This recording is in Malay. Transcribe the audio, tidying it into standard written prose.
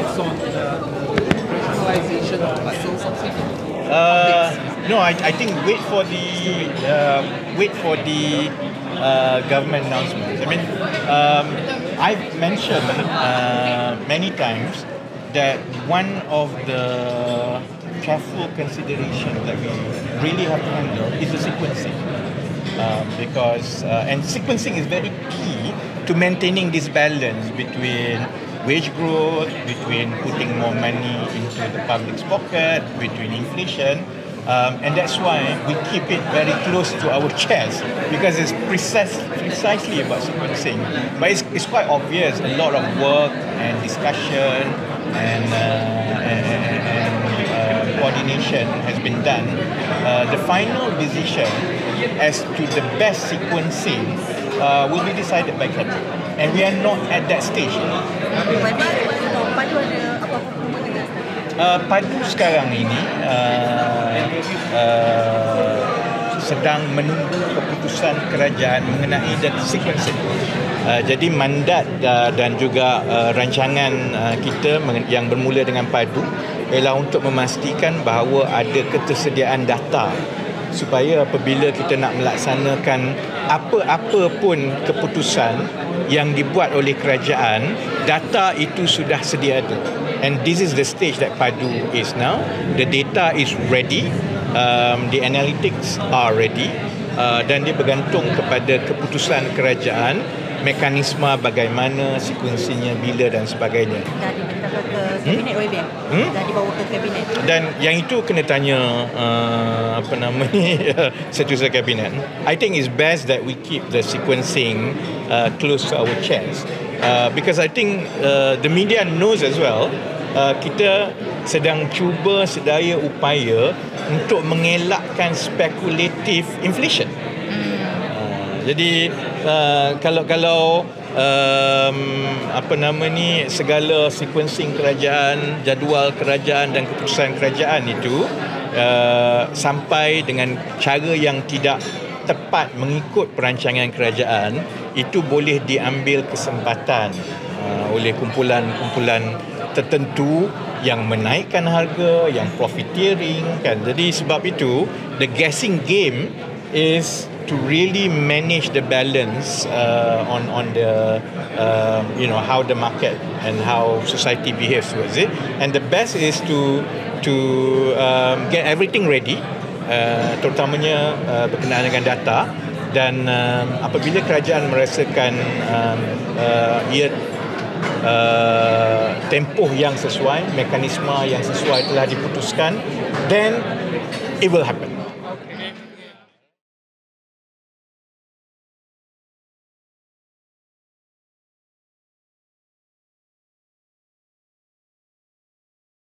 updates on the rationalization of parcel subsidy? No, I think wait for the government announcements. I mean, I've mentioned many times that one of the careful considerations that we really have to handle is the sequencing, because sequencing is very key to maintaining this balance between wage growth, between putting more money into the public's pocket, between inflation, and that's why we keep it very close to our chest, because it's precisely about sequencing. But it's quite obvious, a lot of work and discussion and coordination has been done. The final decision as to the best sequencing will be decided by Cabinet, and we are not at that stage. Padu sekarang ini sedang menunggu keputusan kerajaan mengenai data sequencing. Jadi mandat dan juga rancangan kita yang bermula dengan Padu ialah untuk memastikan bahawa ada ketersediaan data supaya apabila kita nak melaksanakan apa-apa pun keputusan yang dibuat oleh kerajaan, data itu sudah sedia ada. And this is the stage that Padu is now. The data is ready, the analytics are ready, dan dia bergantung kepada keputusan kerajaan, mekanisme bagaimana, sekuensinya bila dan sebagainya. Dah dibawa ke kabinet. Dan yang itu kena tanya Seterusnya kabinet. I think it's best that we keep the sequencing close to our chest, because I think the media knows as well. Kita sedang cuba sedaya upaya untuk mengelakkan speculative inflation. Jadi kalau segala sequencing kerajaan, jadual kerajaan dan keputusan kerajaan itu sampai dengan cara yang tidak tepat mengikut perancangan kerajaan, itu boleh diambil kesempatan oleh kumpulan-kumpulan tertentu yang menaikkan harga, yang profiteering kan. Jadi sebab itu the guessing game is to really manage the balance on the how the market and how society behaves towards it, and the best is to get everything ready, terutamanya berkenaan dengan data, dan apabila kerajaan merasakan tempoh yang sesuai, mekanisme yang sesuai telah diputuskan, then it will happen.